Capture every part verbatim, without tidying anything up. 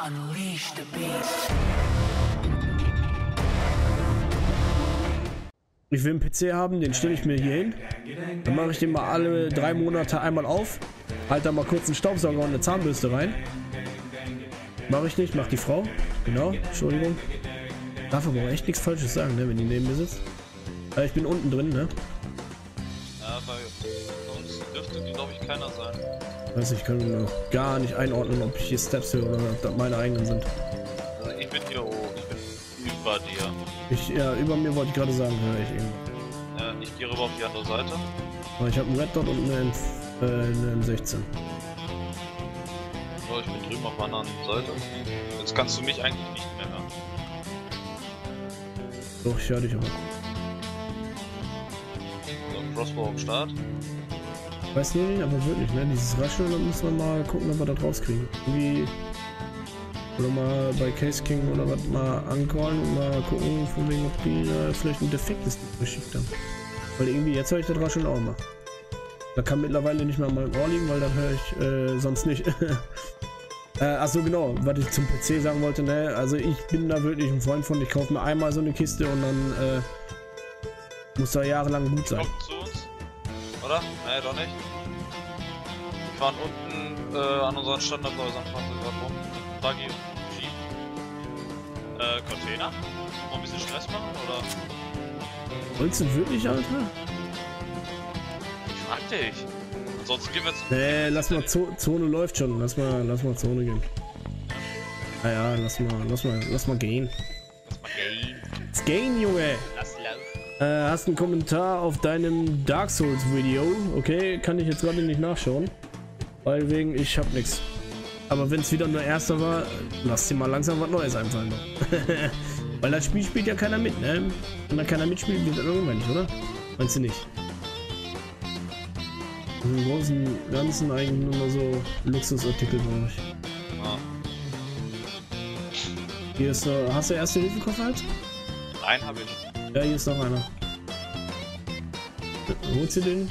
Unleash the beast. Ich will einen P C haben, den stelle ich mir hier hin. Dann mache ich den mal alle drei Monate einmal auf. Halt da mal kurz einen Staubsauger und eine Zahnbürste rein. Mache ich nicht, macht die Frau. Genau, Entschuldigung. Darf aber echt nichts Falsches sagen, ne, wenn die neben mir sitzt. Aber ich bin unten drin, ne? Ja, aber bei uns dürfte, glaube ich, keiner sein. Weiß nicht, ich kann mir noch gar nicht einordnen, ob ich hier Steps höre oder ob das meine eigenen sind. Also ich bin hier oben, ich bin über dir. Ich, ja, über mir wollte ich gerade sagen, höre ich eben. Ja, ich gehe rüber auf die andere Seite. Aber ich habe einen Red Dot und eine, äh, eine M sechzehn. So, ich bin drüben auf der anderen Seite. Jetzt kannst du mich eigentlich nicht mehr hören. Doch, ich höre dich aber. So, Crossbow am Start. Weiß nicht, aber wirklich, ne? Dieses Rascheln, dann müssen wir mal gucken, ob wir das rauskriegen. Irgendwie. Oder mal bei Case King oder was mal ancallen und mal gucken, von wegen, ob die äh, vielleicht ein defektes geschickt haben. Weil irgendwie, jetzt höre ich das Rascheln auch mal. Da kann mittlerweile nicht mehr mal im Ohr liegen, weil das höre ich äh, sonst nicht. äh, Achso, genau, was ich zum P C sagen wollte, ne? Also, ich bin da wirklich ein Freund von, ich kaufe mir einmal so eine Kiste und dann äh, muss da jahrelang gut sein. Oder? Nee, doch nicht. Wir fahren unten äh, an unseren Standardhäusern, fahren sie gerade rum. Buggy und Jeep. Äh, Container? Wollen wir ein bisschen Stress machen, oder? Wolltest du wirklich, Alter? Ich frag dich. Ansonsten gehen wir jetzt... Nee, lass mal, Zo Zone läuft schon. Lass mal, lass mal Zone gehen. Naja, lass mal, lass mal, lass mal gehen. Lass mal gehen. Let's gehen, Junge! Lass laufen. Äh, hast einen Kommentar auf deinem Dark Souls Video? Okay, kann ich jetzt gerade nicht nachschauen. Weil wegen, ich hab nichts. Aber wenn es wieder nur erster war, lass dir mal langsam was Neues einfallen. Weil das Spiel spielt ja keiner mit, ne? Wenn da keiner mitspielt, wird das langweilig, oder? Meinst du nicht? Also im Großen und Ganzen eigentlich nur mal so Luxusartikel, brauche ich. Hier ist äh, hast du erste Hilfe-Koffer halt? Nein, habe ich. Ja, hier ist noch einer. Holst du den?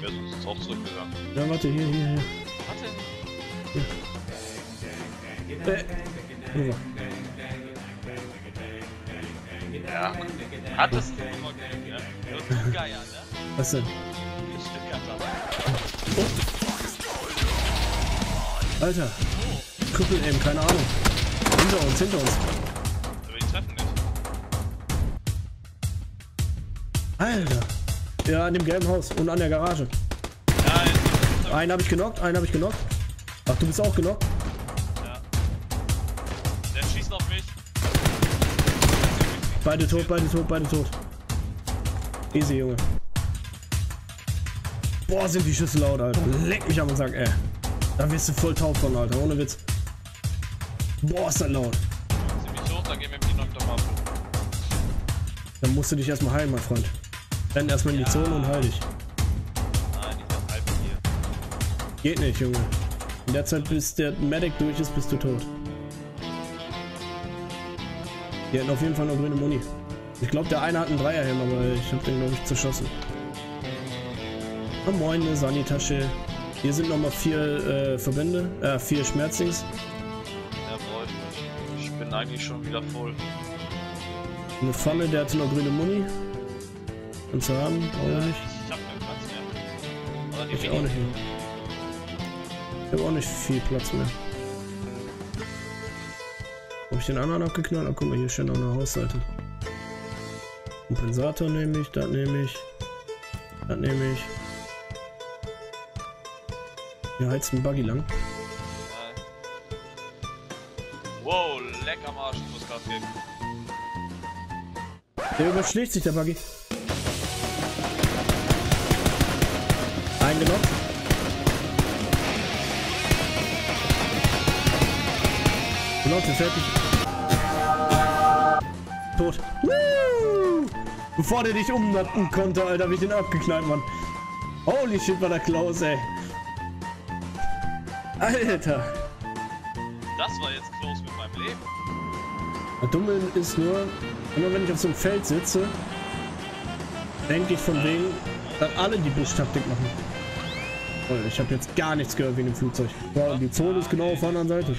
Ja, sonst ist auch zurückgegangen. Ja, warte, hier, hier, hier. Warte. Hier. Äh. Ja. Hat das denn immer gelb, ne? Das ist ein Geier, ne? Was denn? Ich bin ganz dabei. Alter. Krüppel eben, keine Ahnung. Hinter uns, hinter uns. Alter! Ja, an dem gelben Haus und an der Garage. Nein. Einen habe ich genockt, einen habe ich genockt. Ach, du bist auch genockt? Ja. Der schießt auf mich. Beide tot, beide tot, beide tot. Easy, Junge. Boah, sind die Schüsse laut, Alter. Leck mich am Sack, ey. Da wirst du voll taub von, Alter. Ohne Witz. Boah, ist das laut. Ziemlich hoch, dann gehen wir mit dem Knockdown ab. Dann musst du dich erstmal heilen, mein Freund. Renn erstmal in die ja. Zone und heil dich. Nein, ich hab halb hier. Geht nicht, Junge. In der Zeit, bis der Medic durch ist, bist du tot. Die hatten auf jeden Fall noch grüne Muni. Ich glaube, der eine hat einen Dreierhelm, aber ich hab den, glaube ich, zerschossen. Oh, moin, eine Sanitasche. Hier sind nochmal vier äh, Verbände, äh, vier Schmerzlings. Ja, brauche ich nicht. Ich bin eigentlich schon wieder voll. Eine Pfanne, der hat noch grüne Muni. Und zu haben, oder nicht? Ich hab keinen Platz mehr. Ich auch nicht mehr. Ich hab auch nicht viel Platz mehr. Hab ich den anderen abgeknallt? Ah, guck mal, hier steht noch eine Hausseite. Kompensator nehme ich, das nehme ich. Das nehme ich. Hier heizt ein Buggy lang. Wow, leck am Arsch, ich muss grad geben. Der überschlägt sich, der Buggy. Eingeloggt. Gelockt, ist fertig. Tot. Woo! Bevor der dich umnatten konnte, Alter, hab ich den abgeknallt, Mann. Holy shit, war der Klaus, ey. Alter. Das war jetzt Klaus mit meinem Leben. Das Dumme ist nur... Immer wenn ich auf so einem Feld sitze, denke ich von wegen, dass alle die Busch-Taktik machen. Ich habe jetzt gar nichts gehört wegen dem Flugzeug. Ja, und die Zone ist genau auf der anderen Seite.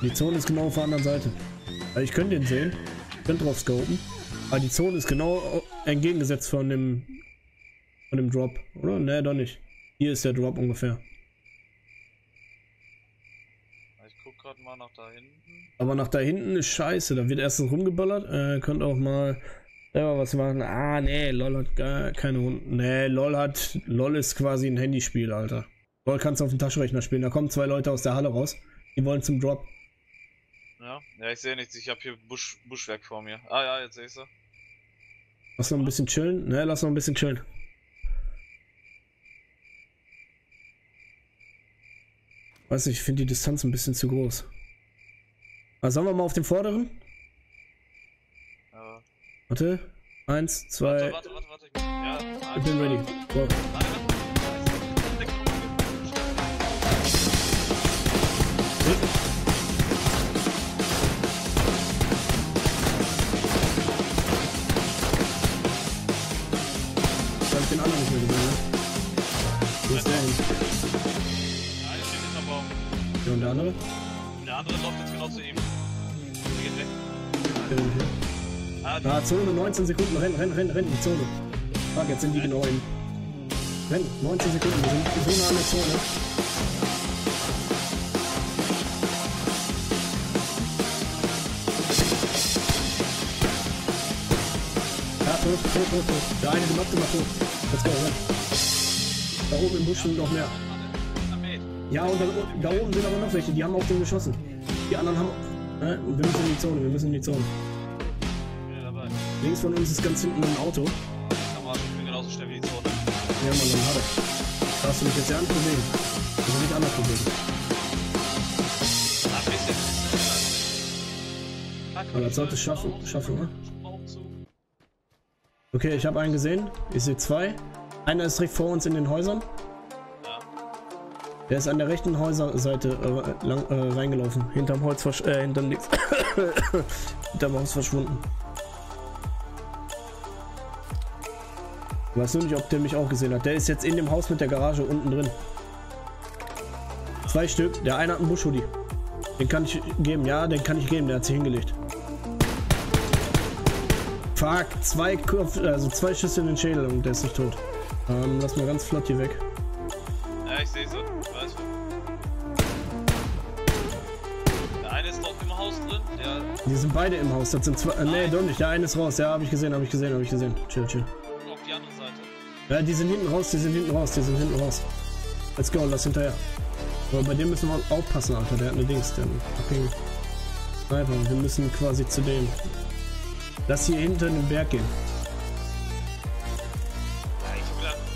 Die Zone ist genau auf der anderen Seite. Also ich könnte den sehen. Ich bin drauf scopen. Aber die Zone ist genau entgegengesetzt von dem von dem Drop, oder? Ne, doch nicht. Hier ist der Drop ungefähr. Ich guck gerade mal nach da hinten. Aber nach da hinten ist scheiße. Da wird erstens rumgeballert. Äh, könnt auch mal selber was machen. Ah, nee, LOL hat gar keine Hunde. Nee, LOL hat... LOL ist quasi ein Handyspiel, Alter. LOL kannst du auf dem Taschenrechner spielen. Da kommen zwei Leute aus der Halle raus. Die wollen zum Drop. Ja, ja, ich sehe nichts. Ich habe hier Busch, Buschwerk vor mir. Ah ja, jetzt sehe ich sie. Lass noch ein bisschen chillen. Ne, lass noch ein bisschen chillen. Weiß nicht, ich finde die Distanz ein bisschen zu groß. Also sollen wir mal auf dem vorderen? Ja. Warte. Eins, zwei. Warte, warte, warte, warte. Ja, eins, ich bin ready. Wow. Ich hab den anderen nicht mehr gesehen, ne? Wo ist der hin? Ja, ich stehe hinterm Baum. Ja, und der andere? Der andere läuft jetzt genau zu ihm. Der geht weg. Der geht weg. Ah, ah, Zone, neunzehn Sekunden, renn, renn, renn, renn, die Zone. Fuck, jetzt sind die genau hin. Renn, neunzehn Sekunden, wir sind so nah an der Zone. Ja, tot, tot, tot, tot. Der eine gemacht, gemacht, tot. Let's go, renn. Da oben im Busch sind noch mehr. Ja, und da, da oben sind aber noch welche, die haben auf den geschossen. Die anderen haben... Ne? Und wir müssen in die Zone, wir müssen in die Zone. Links von uns ist ganz hinten ein Auto. Aber ich bin genauso schnell wie die Zone. Ja, Mann, dann hab ich. Darfst du mich jetzt ja anprobieren? Ich will nicht anders probieren. Ach, ich bin das sollte es schaffen, schaffen, ne? Okay, ich habe einen gesehen. Ich sehe zwei. Einer ist direkt vor uns in den Häusern. Ja. Der ist an der rechten Häuserseite äh, lang, äh, reingelaufen. Hinterm Holz versch... Äh, hinterm... hinterm Haus verschwunden. Ich weiß nur nicht, ob der mich auch gesehen hat. Der ist jetzt in dem Haus mit der Garage unten drin. Zwei Stück. Der eine hat einen Bush Hoodie. Den kann ich geben. Ja, den kann ich geben. Der hat sich hingelegt. Fuck. Zwei Kopf, also zwei Schüsse in den Schädel und der ist nicht tot. Ähm, lass mal ganz flott hier weg. Ja, ich sehe so. Weiß. Der eine ist noch im Haus drin. Der die sind beide im Haus. Das sind zwei. Äh, nee, doch nicht. Der eine ist raus. Ja, habe ich gesehen, habe ich gesehen, habe ich gesehen. Chill, chill. Ja, die sind hinten raus, die sind hinten raus, die sind hinten raus. Let's go, lass hinterher. Aber bei dem müssen wir aufpassen, Alter. Der hat eine Dings, der hat einen Sniper. Wir müssen quasi zu dem. Lass hier hinter den Berg gehen.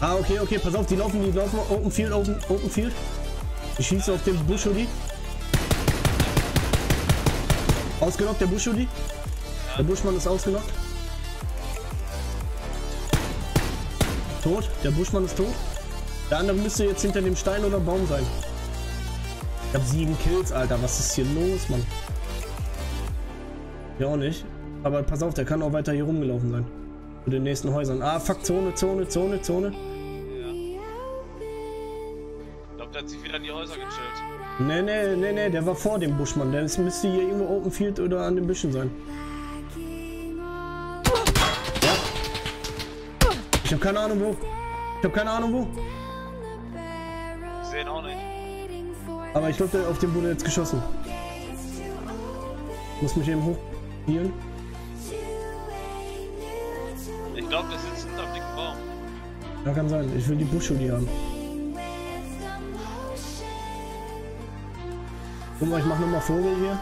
Ah, okay, okay, pass auf, die laufen, die laufen. Open Field, Open, Open Field. Ich schieße auf den Bush Hoodie. Ausgenockt, der Bush Hoodie. Der Buschmann ist ausgenockt. Tot. Der Buschmann ist tot. Der andere müsste jetzt hinter dem Stein oder Baum sein. Ich habe sieben Kills, Alter. Was ist hier los, Mann? Ja, auch nicht. Aber pass auf, der kann auch weiter hier rumgelaufen sein. Zu den nächsten Häusern. Ah, fuck, Zone, Zone, Zone, Zone. Ja. Ich glaube, der hat sich wieder in die Häuser gechillt. Nee, nee, nee, nee. Der war vor dem Buschmann. Der müsste hier irgendwo Open Field oder an den Büschen sein. Ich hab keine Ahnung wo. Ich hab keine Ahnung wo. Ich seh ihn auch nicht. Aber ich glaube, auf den wurde jetzt geschossen. Ich muss mich eben hochhielen. Ich glaube, der sitzt hinter dem dicken Baum. Ja, kann sein. Ich will die Bush Hoodie haben. Guck mal, ich mach nochmal Vogel hier.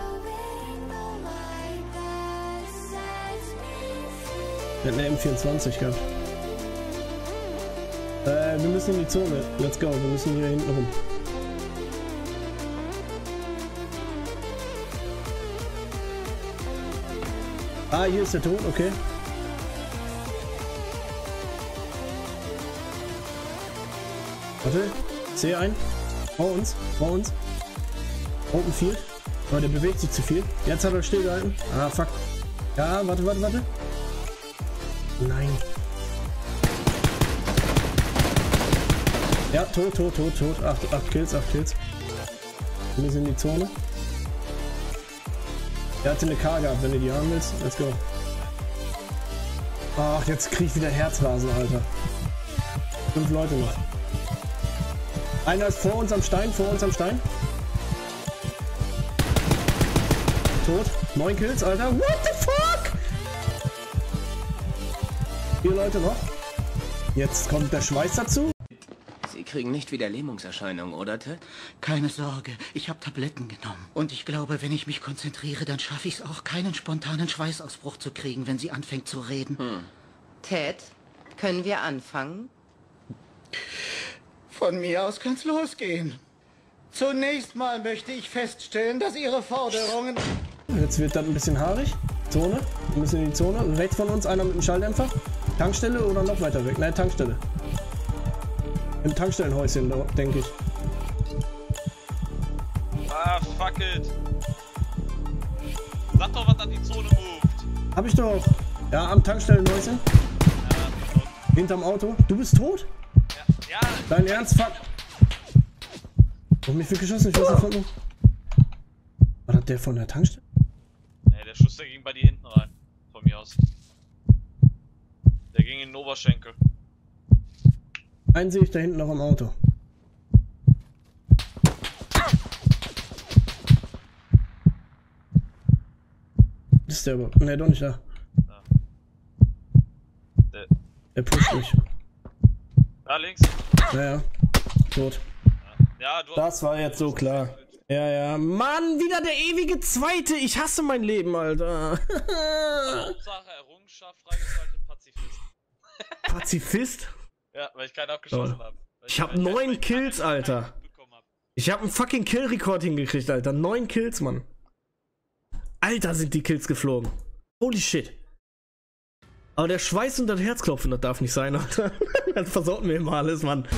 Der hat eine M vierundzwanzig gehabt. Äh, wir müssen in die Zone. Let's go, wir müssen hier hinten rum. Ah, hier ist der Tod, okay. Warte, ich sehe einen. Vor uns, vor uns. Open Field. Aber der bewegt sich zu viel. Jetzt hat er stillgehalten. Ah, fuck. Ja, warte, warte, warte. Nein. Ja, tot, tot, tot, tot. Acht, acht Kills, acht Kills. Wir sind in die Zone. Er hatte eine K gehabt, wenn du die haben willst. Let's go. Ach, jetzt krieg ich wieder Herzrasen, Alter. Fünf Leute noch. Einer ist vor uns am Stein, vor uns am Stein. Tot. Neun Kills, Alter. What the fuck? Vier Leute noch. Jetzt kommt der Schweiß dazu. Sie kriegen nicht wieder Lähmungserscheinungen, oder Ted? Keine Sorge, ich habe Tabletten genommen. Und ich glaube, wenn ich mich konzentriere, dann schaffe ich es auch, keinen spontanen Schweißausbruch zu kriegen, wenn sie anfängt zu reden. Hm. Ted, können wir anfangen? Von mir aus kann's losgehen. Zunächst mal möchte ich feststellen, dass Ihre Forderungen... Jetzt wird das ein bisschen haarig. Zone. Wir müssen in die Zone. Rechts von uns einer mit dem Schalldämpfer. Tankstelle oder noch weiter weg? Nein, Tankstelle. Im Tankstellenhäuschen, denke ich. Ah, fuck it. Sag doch, was an die Zone ruft. Hab ich doch. Ja, am Tankstellenhäuschen. Ja, hinterm Auto. Du bist tot? Ja. Ja. Dein Ernst? Fuck. Ich hab mich viel geschossen. Ich weiß nicht, von wo. War das der von der Tankstelle? Nee, der Schuss, der ging bei dir hinten rein. Von mir aus. Der ging in den Oberschenkel. Einen sehe ich da hinten noch im Auto. Ist der überhaupt? Ne, doch nicht da. Ja. Der, der pusht mich. Da links. Naja, tot. Ja, du das war jetzt so klar. Ja, ja. Mann, wieder der ewige Zweite. Ich hasse mein Leben, Alter. Hauptsache Errungenschaft, freigeschaltet Pazifist. Pazifist? Ja, weil ich keinen abgeschossen oh. habe. Ich hab neun Kills, Alter. Hab. Ich hab einen fucking Kill-Rekord hingekriegt, Alter. Neun Kills, Mann. Alter, sind die Kills geflogen. Holy shit. Aber der Schweiß und das Herzklopfen, das darf nicht sein, Alter. Das versaut mir immer alles, Mann.